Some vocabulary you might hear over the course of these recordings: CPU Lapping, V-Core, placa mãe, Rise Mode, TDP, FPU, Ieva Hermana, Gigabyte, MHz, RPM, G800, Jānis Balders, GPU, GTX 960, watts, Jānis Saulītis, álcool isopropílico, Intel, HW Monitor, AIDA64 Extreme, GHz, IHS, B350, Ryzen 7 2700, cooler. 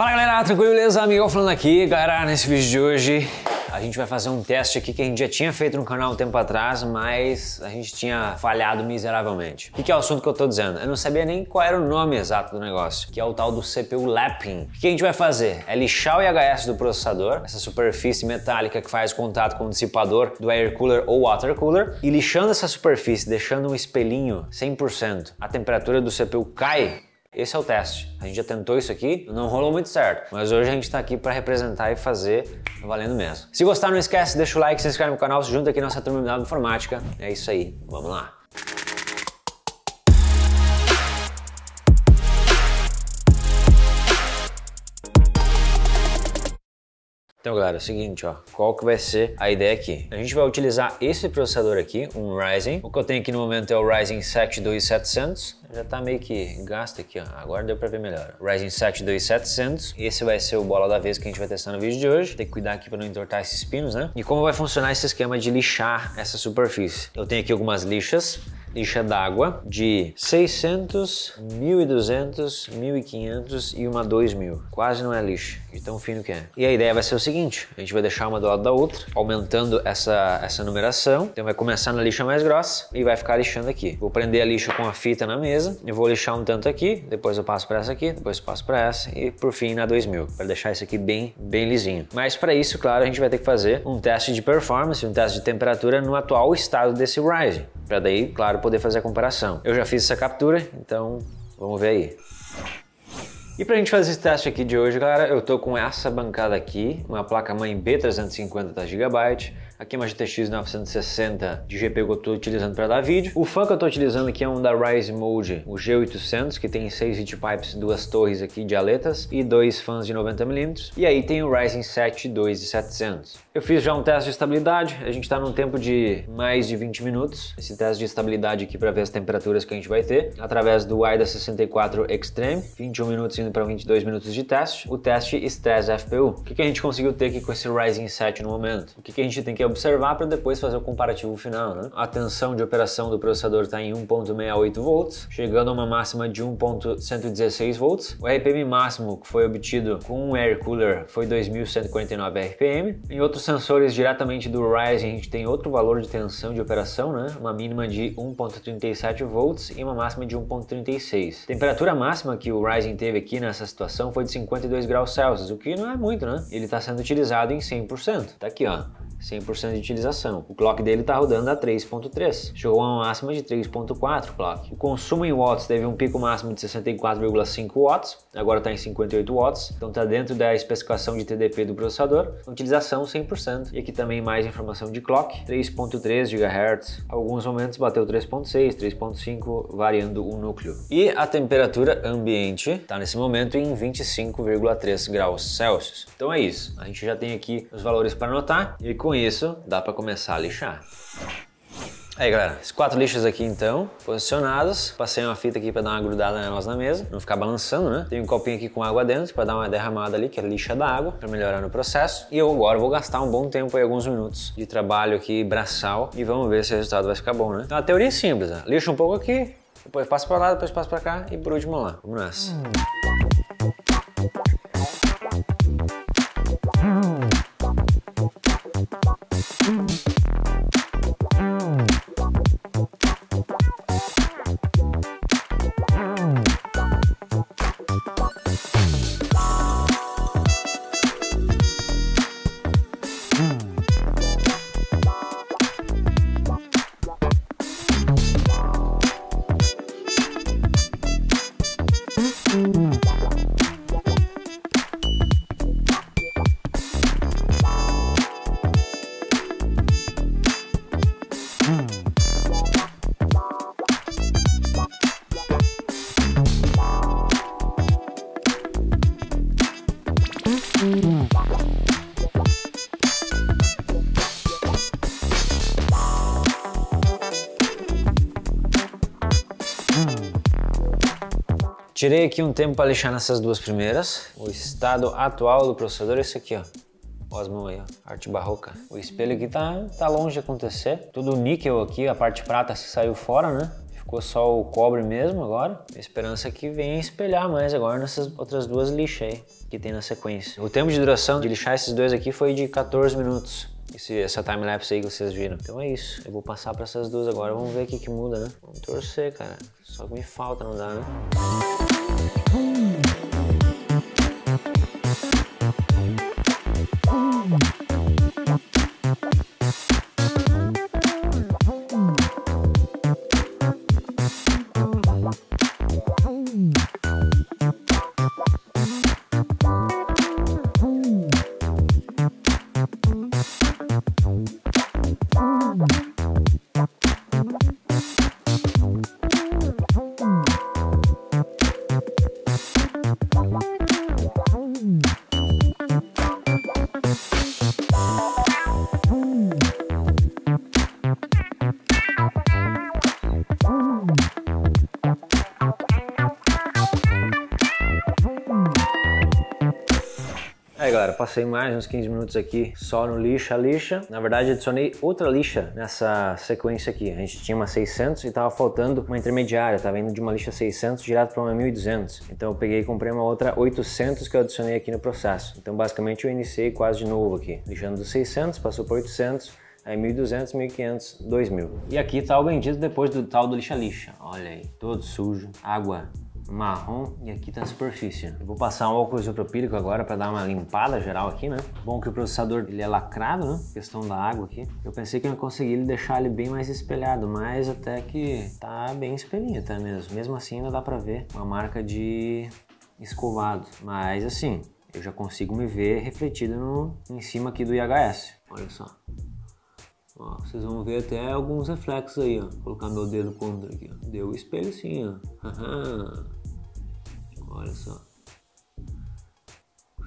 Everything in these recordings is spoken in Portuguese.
Fala galera, tranquilo, beleza? Miguel falando aqui. Galera, nesse vídeo de hoje a gente vai fazer um teste aqui que a gente já tinha feito no canal um tempo atrás, mas a gente tinha falhado miseravelmente. O que é o assunto que eu tô dizendo? Eu não sabia nem qual era o nome exato do negócio, que é o tal do CPU Lapping. O que a gente vai fazer? É lixar o IHS do processador, essa superfície metálica que faz contato com o dissipador do air cooler ou water cooler, e lixando essa superfície, deixando um espelhinho 100%, a temperatura do CPU cai. Esse é o teste. A gente já tentou isso aqui, não rolou muito certo, mas hoje a gente tá aqui para representar e fazer valendo mesmo. Se gostar, não esquece, deixa o like, se inscreve no canal, se junta aqui nossa turma de informática. É isso aí, vamos lá. Então galera, é o seguinte, ó, qual que vai ser a ideia aqui? A gente vai utilizar esse processador aqui, um Ryzen. O que eu tenho aqui no momento é o Ryzen 7 2700. Já tá meio que gasto aqui, ó. Agora deu pra ver melhor. Ryzen 7 2700. Esse vai ser o bola da vez que a gente vai testar no vídeo de hoje. Tem que cuidar aqui pra não entortar esses pinos, né? E como vai funcionar esse esquema de lixar essa superfície? Eu tenho aqui algumas lixas. Lixa d'água de 600, 1200, 1500 e uma 2000. Quase não é lixa, de tão fino que é. E a ideia vai ser o seguinte, a gente vai deixar uma do lado da outra, aumentando essa numeração. Então vai começar na lixa mais grossa e vai ficar lixando aqui. Vou prender a lixa com a fita na mesa, eu vou lixar um tanto aqui, depois eu passo para essa aqui, depois eu passo para essa e por fim na 2000, para deixar isso aqui bem lisinho. Mas para isso, claro, a gente vai ter que fazer um teste de performance, um teste de temperatura no atual estado desse Ryzen, para daí, claro, poder fazer a comparação. Eu já fiz essa captura, então vamos ver aí. E pra gente fazer esse teste aqui de hoje, galera, eu tô com essa bancada aqui, uma placa-mãe B350 da Gigabyte, aqui uma GTX 960 de GPU que eu tô utilizando para dar vídeo. O fã que eu tô utilizando aqui é um da Rise Mode, o G800, que tem 6 heat pipes, 2 torres aqui de aletas e 2 fãs de 90 mm. E aí tem o Ryzen 7 2700. Eu fiz já um teste de estabilidade, a gente tá num tempo de mais de 20 minutos. Esse teste de estabilidade aqui para ver as temperaturas que a gente vai ter, através do AIDA64 Extreme, 21 minutos indo para 22 minutos de teste, o teste estresse FPU. O que a gente conseguiu ter aqui com esse Ryzen 7 no momento? O que a gente tem que observar para depois fazer o comparativo final, né? A tensão de operação do processador está em 1.68 volts, chegando a uma máxima de 1.116 volts. O RPM máximo que foi obtido com um air cooler foi 2149 RPM. Em outros sensores diretamente do Ryzen a gente tem outro valor de tensão de operação, né? Uma mínima de 1.37 volts e uma máxima de 1.36. Temperatura máxima que o Ryzen teve aqui nessa situação foi de 52 graus Celsius, o que não é muito, né? Ele está sendo utilizado em 100%, tá aqui, ó, 100% de utilização. O clock dele está rodando a 3.3, chegou a uma máxima de 3.4 clock. O consumo em watts teve um pico máximo de 64,5 watts, agora está em 58 watts, então está dentro da especificação de TDP do processador, utilização 100%. E aqui também mais informação de clock, 3.3 GHz, alguns momentos bateu 3.6, 3.5, variando o núcleo. E a temperatura ambiente está nesse momento em 25,3 graus Celsius. Então é isso, a gente já tem aqui os valores para anotar e com isso dá para começar a lixar. Aí galera, as 4 lixas aqui então, posicionadas. Passei uma fita aqui para dar uma grudada nelas na mesa, não ficar balançando, né? Tem um copinho aqui com água dentro para dar uma derramada ali, que é lixa da água, para melhorar no processo. E eu agora vou gastar um bom tempo aí, alguns minutos de trabalho aqui, braçal, e vamos ver se o resultado vai ficar bom, né? Então a teoria é simples, né? Lixa um pouco aqui, depois passa para lá, depois passa para cá e por último lá. Vamos nessa. Tirei aqui um tempo para lixar nessas duas primeiras. O estado atual do processador é esse aqui, ó. Olha as mãos aí, ó. Arte barroca. O espelho aqui tá longe de acontecer. Tudo níquel aqui, a parte prata saiu fora, né? Ficou só o cobre mesmo agora. A esperança é que venha espelhar mais agora nessas outras duas lixas aí. que tem na sequência. O tempo de duração de lixar esses dois aqui foi de 14 minutos. Essa timelapse aí que vocês viram. Então é isso. Eu vou passar para essas duas agora. Vamos ver o que que muda, né? Vamos torcer, cara. Só que me falta, não dá, né? Aí galera, passei mais uns 15 minutos aqui só no lixa. Na verdade adicionei outra lixa nessa sequência aqui. A gente tinha uma 600 e tava faltando uma intermediária, tava indo de uma lixa 600 direto para uma 1200. Então eu peguei e comprei uma outra 800 que eu adicionei aqui no processo. Então basicamente eu iniciei quase de novo aqui, lixando do 600, passou por 800, aí 1200, 1500, 2000. E aqui tá o bendito depois do tal do lixa. Olha aí, todo sujo, água marrom, e aqui tá a superfície. Eu vou passar um álcool isopropílico agora para dar uma limpada geral aqui, né? Bom que o processador ele é lacrado, né? Questão da água aqui. Eu pensei que eu ia conseguir deixar ele bem mais espelhado, mas até que tá bem espelhinho, tá mesmo. Mesmo assim ainda dá para ver uma marca de escovado, mas assim, eu já consigo me ver refletido em cima aqui do IHS. Olha só. Ó, vocês vão ver até alguns reflexos aí, ó. Vou colocar meu dedo contra aqui, ó. Deu o espelho sim, ó. Olha só.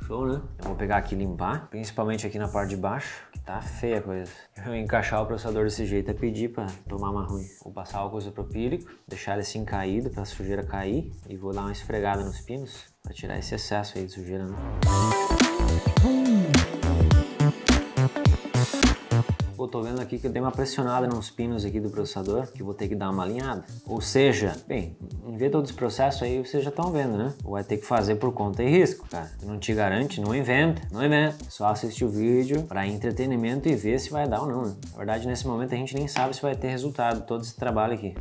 Show, né? Eu vou pegar aqui e limpar, principalmente aqui na parte de baixo, que tá feia a coisa. Eu encaixar o processador desse jeito é pedir pra tomar uma ruim. Vou passar álcool isopropílico, deixar ele assim caído pra sujeira cair e vou dar uma esfregada nos pinos pra tirar esse excesso aí de sujeira, né? Eu tô vendo aqui que eu dei uma pressionada nos pinos aqui do processador, que eu vou ter que dar uma alinhada. Ou seja, bem, em ver todo esse processo aí, vocês já estão vendo, né? Vai ter que fazer por conta e risco, cara. Não te garante, não inventa. Só assiste o vídeo para entretenimento e ver se vai dar ou não, né? Na verdade, nesse momento a gente nem sabe se vai ter resultado todo esse trabalho aqui.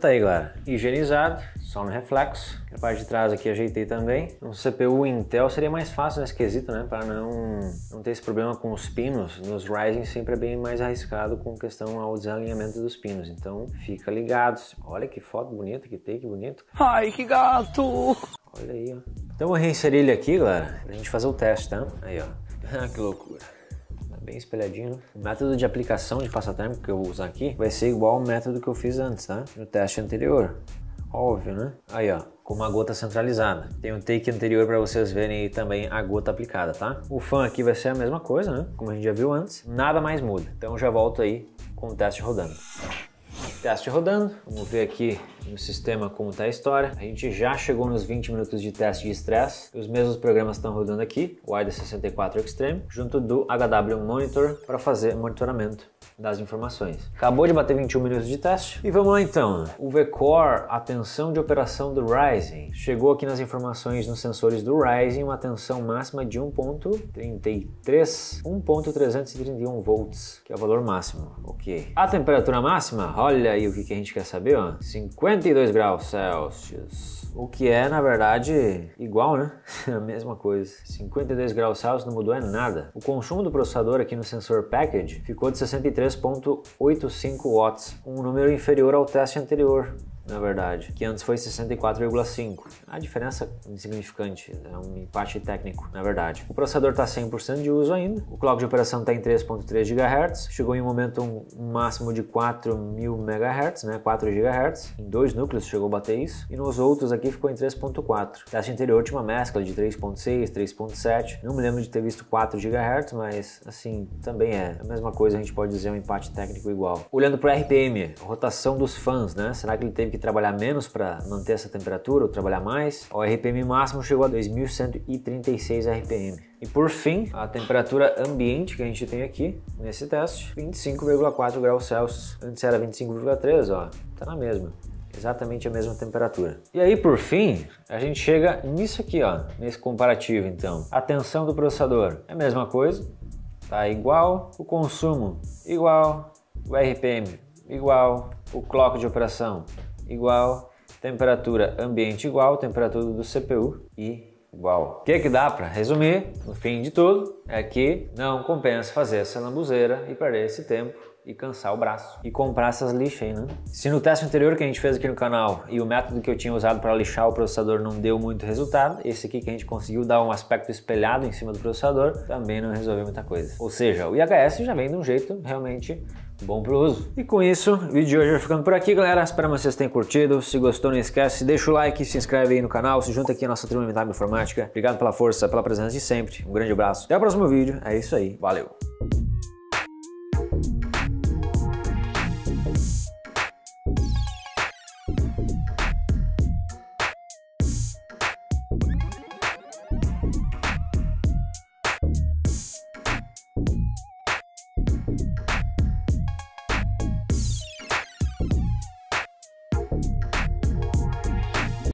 Tá aí, galera, higienizado, só no reflexo. A parte de trás aqui ajeitei também. Um CPU Intel seria mais fácil nesse quesito, né? Para não ter esse problema com os pinos. Nos Ryzen sempre é bem mais arriscado com questão ao desalinhamento dos pinos. Então fica ligado. Olha que foto bonita que tem, que bonito. Ai, que gato! Olha aí, ó. Então vou reinserir ele aqui, galera, pra gente fazer o teste, tá? Aí, ó. Que loucura. Bem espelhadinho. O método de aplicação de passatempo que eu vou usar aqui vai ser igual ao método que eu fiz antes, tá? No teste anterior. Óbvio, né? Aí, ó, com uma gota centralizada. Tem um take anterior para vocês verem aí também a gota aplicada, tá? O fan aqui vai ser a mesma coisa, né? Como a gente já viu antes. Nada mais muda. Então já volto aí com o teste rodando. Teste rodando. Vamos ver aqui no sistema como tá a história. A gente já chegou nos 20 minutos de teste de estresse. Os mesmos programas estão rodando aqui, o AIDA64 Extreme, junto do HW Monitor, para fazer monitoramento das informações. Acabou de bater 21 minutos de teste. E vamos lá então. O V-Core, a tensão de operação do Ryzen. Chegou aqui nas informações nos sensores do Ryzen, uma tensão máxima de 1.331 volts, que é o valor máximo. Ok. A temperatura máxima, olha aí o que a gente quer saber, ó. 52 graus Celsius, o que é, na verdade, igual, né? A mesma coisa. 52 graus Celsius não mudou é nada. O consumo do processador aqui no sensor package ficou de 63,85 watts, um número inferior ao teste anterior. na verdade, que antes foi 64,5. A diferença é insignificante, é um empate técnico, na verdade. O processador está 100% de uso ainda, o clock de operação está em 3.3 GHz, chegou em um momento um máximo de 4.000 MHz, né, 4 GHz, em 2 núcleos chegou a bater isso, e nos outros aqui ficou em 3.4. Teste anterior tinha uma mescla de 3.6, 3.7, não me lembro de ter visto 4 GHz, mas assim, também é a mesma coisa, a gente pode dizer um empate técnico igual. Olhando para RPM, rotação dos fãs, né, será que ele teve que trabalhar menos para manter essa temperatura ou trabalhar mais? O RPM máximo chegou a 2136 RPM. E por fim, a temperatura ambiente que a gente tem aqui nesse teste, 25,4 graus Celsius. Antes era 25,3, ó, tá na mesma. Exatamente a mesma temperatura. E aí, por fim, a gente chega nisso aqui, ó, nesse comparativo, então. A tensão do processador é a mesma coisa, tá igual, o consumo igual, o RPM igual, o clock de operação igual, temperatura ambiente igual, temperatura do CPU igual. O que que dá para resumir, no fim de tudo, é que não compensa fazer essa lambuzeira e perder esse tempo e cansar o braço e comprar essas lixas aí, né? Se no teste anterior que a gente fez aqui no canal e o método que eu tinha usado para lixar o processador não deu muito resultado, esse aqui que a gente conseguiu dar um aspecto espelhado em cima do processador também não resolveu muita coisa. Ou seja, o IHS já vem de um jeito realmente bom pro uso. E com isso, o vídeo de hoje vai ficando por aqui, galera. Espero que vocês tenham curtido. Se gostou, não esquece, deixa o like, se inscreve aí no canal, se junta aqui à nossa turma Informática. Obrigado pela força, pela presença de sempre. Um grande abraço. Até o próximo vídeo. É isso aí. Valeu!